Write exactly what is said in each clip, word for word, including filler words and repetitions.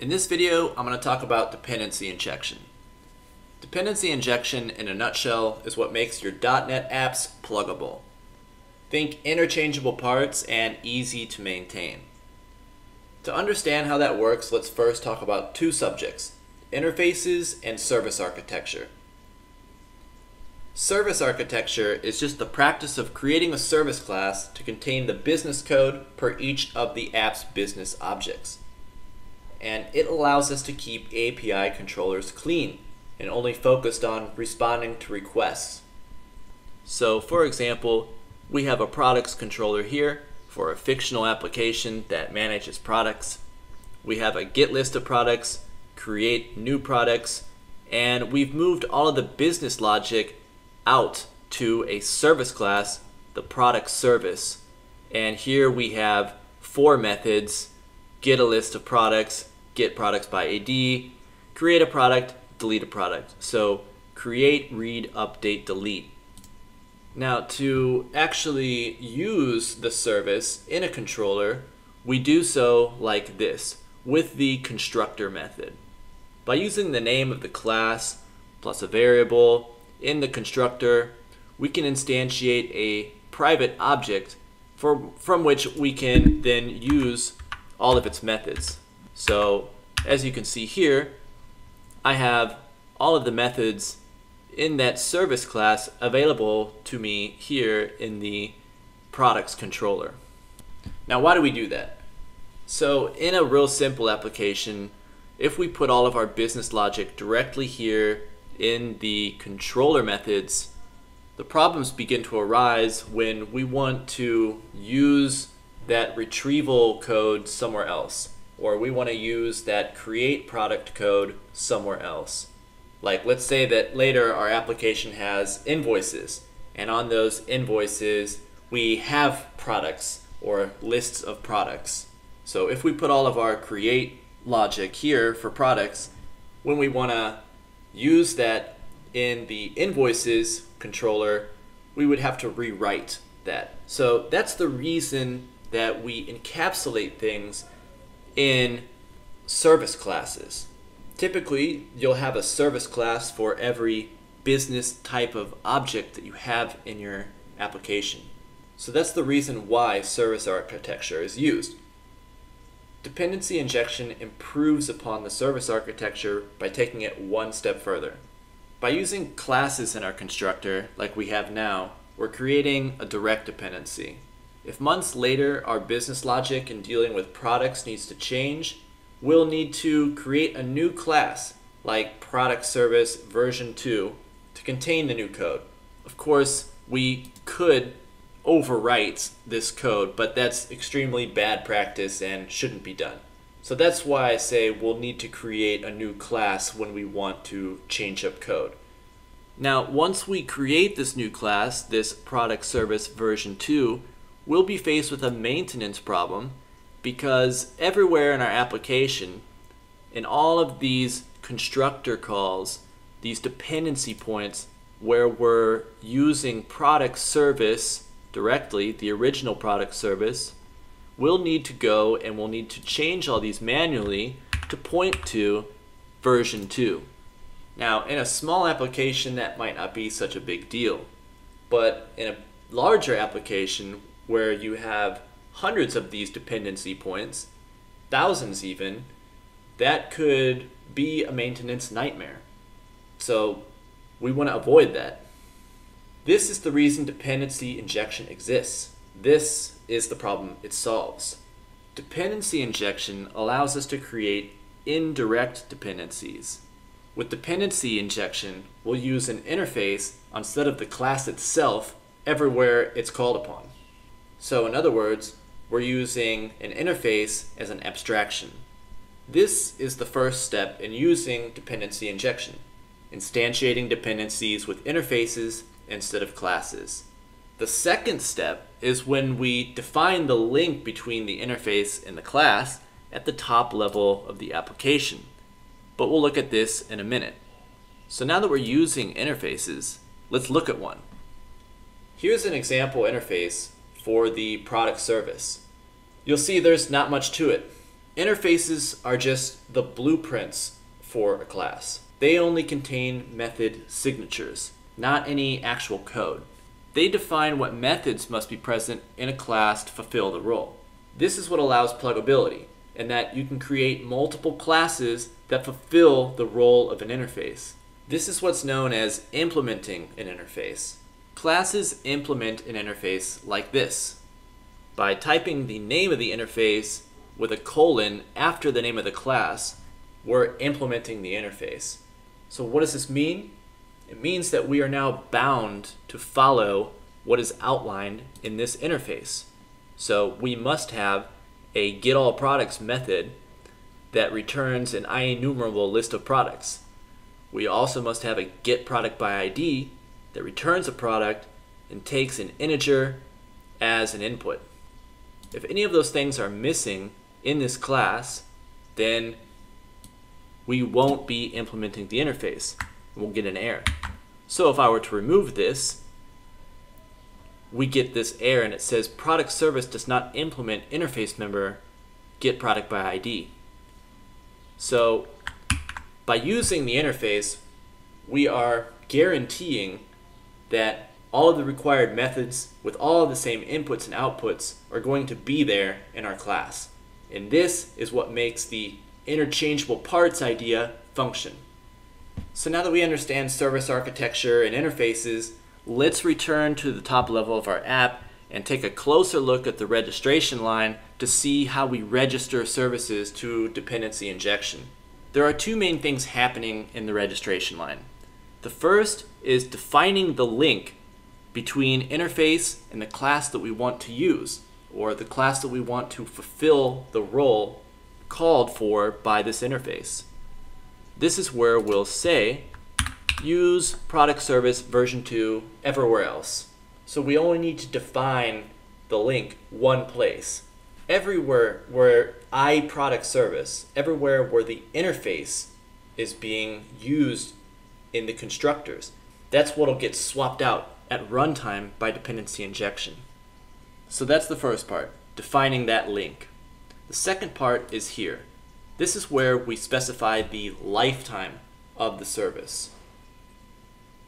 In this video, I'm going to talk about dependency injection. Dependency injection, in a nutshell, is what makes your dot net apps pluggable. Think interchangeable parts and easy to maintain. To understand how that works, let's first talk about two subjects, interfaces and service architecture. Service architecture is just the practice of creating a service class to contain the business code per each of the app's business objects. And it allows us to keep A P I controllers clean and only focused on responding to requests. So for example, we have a products controller here for a fictional application that manages products. We have a get list of products, create new products, and we've moved all of the business logic out to a service class, the product service. And here we have four methods: get a list of products, get products by I D, create a product, delete a product. So create, read, update, delete. Now to actually use the service in a controller, we do so like this with the constructor method. By using the name of the class plus a variable in the constructor, we can instantiate a private object for, from which we can then use all of its methods. So as you can see here, I have all of the methods in that service class available to me here in the products controller. Now, why do we do that? So in a real simple application, if we put all of our business logic directly here in the controller methods, the problems begin to arise when we want to use that retrieval code somewhere else, or we want to use that create product code somewhere else. Like, let's say that later our application has invoices, and on those invoices we have products or lists of products. So if we put all of our create logic here for products, when we want to use that in the invoices controller, we would have to rewrite that. So that's the reason that we encapsulate things in service classes. Typically, you'll have a service class for every business type of object that you have in your application. So that's the reason why service architecture is used. Dependency injection improves upon the service architecture by taking it one step further. By using classes in our constructor, like we have now, we're creating a direct dependency. If months later our business logic in dealing with products needs to change, we'll need to create a new class like product service version two to contain the new code. Of course, we could overwrite this code, but that's extremely bad practice and shouldn't be done. So that's why I say we'll need to create a new class when we want to change up code. Now, once we create this new class, this product service version two, we'll be faced with a maintenance problem, because everywhere in our application, in all of these constructor calls, these dependency points where we're using product service directly, the original product service, we'll need to go and we'll need to change all these manually to point to version two. Now, in a small application, that might not be such a big deal, but in a larger application, where you have hundreds of these dependency points, thousands even, that could be a maintenance nightmare. So we want to avoid that. This is the reason dependency injection exists. This is the problem it solves. Dependency injection allows us to create indirect dependencies. With dependency injection, we'll use an interface instead of the class itself everywhere it's called upon. So in other words, we're using an interface as an abstraction. This is the first step in using dependency injection, instantiating dependencies with interfaces instead of classes. The second step is when we define the link between the interface and the class at the top level of the application. But we'll look at this in a minute. So now that we're using interfaces, let's look at one. Here's an example interface for the product service. You'll see there's not much to it. Interfaces are just the blueprints for a class. They only contain method signatures, not any actual code. They define what methods must be present in a class to fulfill the role. This is what allows pluggability, in that you can create multiple classes that fulfill the role of an interface. This is what's known as implementing an interface. Classes implement an interface like this, by typing the name of the interface with a colon after the name of the class. We're implementing the interface. So what does this mean? It means that we are now bound to follow what is outlined in this interface. So we must have a getAllProducts method that returns an IEnumerable list of products. We also must have a getProductById that returns a product and takes an integer as an input. If any of those things are missing in this class, then we won't be implementing the interface. We'll get an error. So if I were to remove this, we get this error and it says product service does not implement interface member getProductById. So by using the interface, we are guaranteeing that all of the required methods with all of the same inputs and outputs are going to be there in our class. And this is what makes the interchangeable parts idea function. So now that we understand service architecture and interfaces, let's return to the top level of our app and take a closer look at the registration line to see how we register services to dependency injection. There are two main things happening in the registration line. The first is defining the link between interface and the class that we want to use, or the class that we want to fulfill the role called for by this interface. This is where we'll say use product service version two everywhere else. So we only need to define the link one place. Everywhere where I product service, everywhere where the interface is being used in the constructors, that's what'll get swapped out at runtime by dependency injection. So that's the first part, defining that link. The second part is here. This is where we specify the lifetime of the service.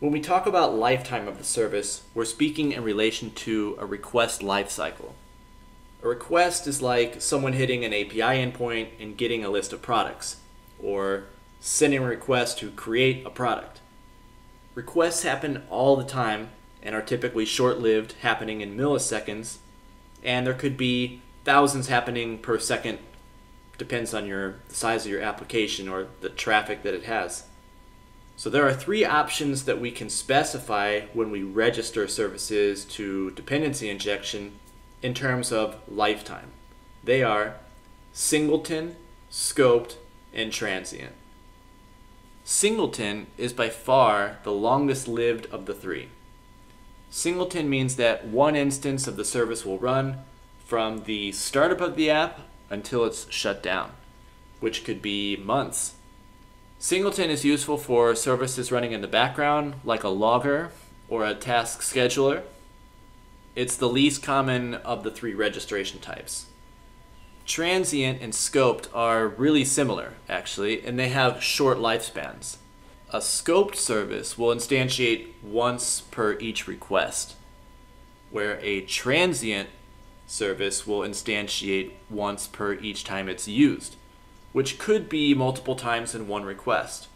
When we talk about lifetime of the service, we're speaking in relation to a request lifecycle. A request is like someone hitting an A P I endpoint and getting a list of products, or sending a request to create a product. Requests happen all the time and are typically short-lived, happening in milliseconds, and there could be thousands happening per second, depends on your the size of your application or the traffic that it has. So there are three options that we can specify when we register services to dependency injection in terms of lifetime. They are singleton, scoped, and transient. Singleton is by far the longest lived of the three. Singleton means that one instance of the service will run from the startup of the app until it's shut down, which could be months. Singleton is useful for services running in the background, like a logger or a task scheduler. It's the least common of the three registration types. Transient and scoped are really similar, actually, and they have short lifespans. A scoped service will instantiate once per each request, where a transient service will instantiate once per each time it's used, which could be multiple times in one request.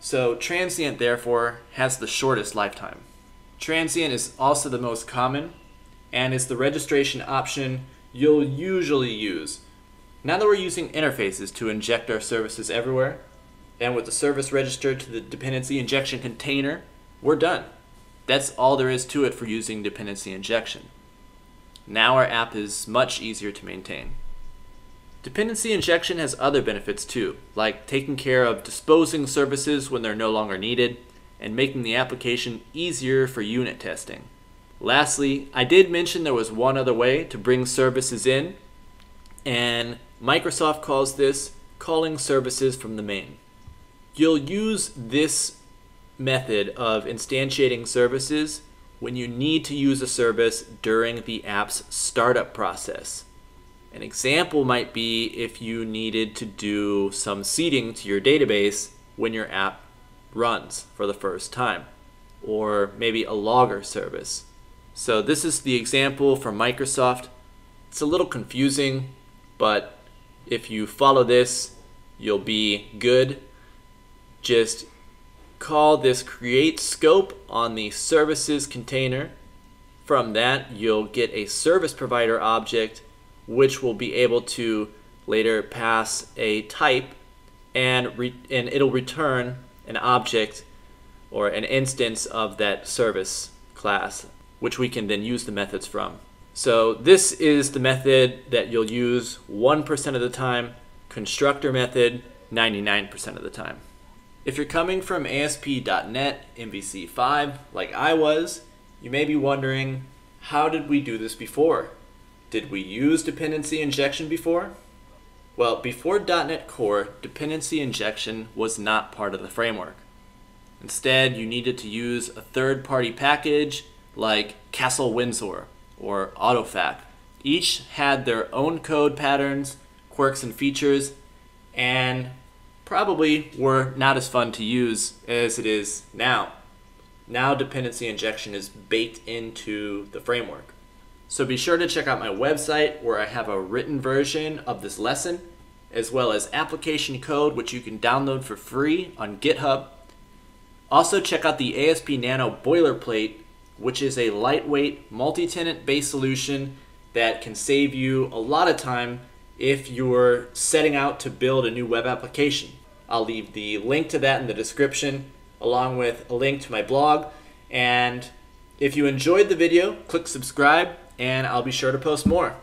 So transient, therefore, has the shortest lifetime. Transient is also the most common, and is the registration option you'll usually use. Now that we're using interfaces to inject our services everywhere, and with the service registered to the dependency injection container, we're done. That's all there is to it for using dependency injection. Now our app is much easier to maintain. Dependency injection has other benefits too, like taking care of disposing services when they're no longer needed, and making the application easier for unit testing. Lastly, I did mention there was one other way to bring services in, and Microsoft calls this calling services from the main. You'll use this method of instantiating services when you need to use a service during the app's startup process. An example might be if you needed to do some seeding to your database when your app runs for the first time, or maybe a logger service. So this is the example from Microsoft. It's a little confusing, but if you follow this, you'll be good. Just call this create scope on the services container. From that, you'll get a service provider object, which will be able to later pass a type, and re and it'll return an object or an instance of that service class, which we can then use the methods from. So this is the method that you'll use one percent of the time, constructor method ninety-nine percent of the time. If you're coming from A S P dot net M V C five, like I was, you may be wondering, how did we do this before? Did we use dependency injection before? Well, before dot net Core, dependency injection was not part of the framework. Instead, you needed to use a third-party package like Castle Windsor or Autofac. Each had their own code patterns, quirks and features, and probably were not as fun to use as it is now. Now dependency injection is baked into the framework. So be sure to check out my website where I have a written version of this lesson, as well as application code, which you can download for free on GitHub. Also check out the A S P Nano Boilerplate, which is a lightweight multi-tenant based solution that can save you a lot of time if you're setting out to build a new web application. I'll leave the link to that in the description, along with a link to my blog. And if you enjoyed the video, click subscribe, and I'll be sure to post more.